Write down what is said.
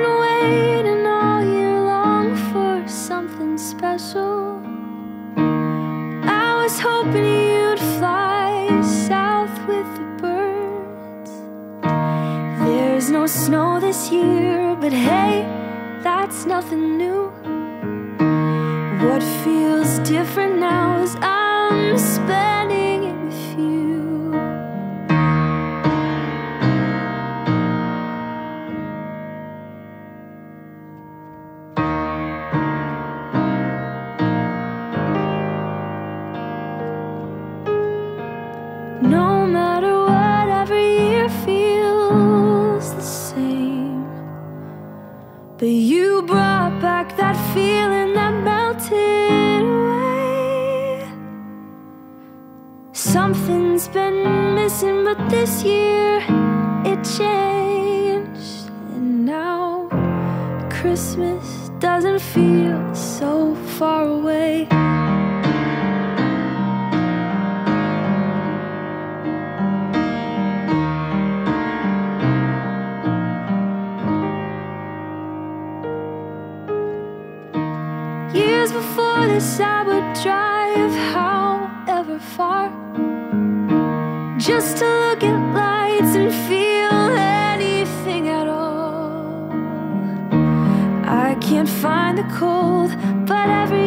been waiting all year long for something special. I was hoping you'd fly south with the birds. There's no snow this year, but hey, that's nothing new. What feels different now is I'm spending it with you. No matter what, every year feels the same. But you brought back that feeling that melted away. Something's been missing, but this year it changed. And now Christmas doesn't feel so far away. Years before this, I would drive however far, just to look at lights and feel anything at all. I can't find the cold, but every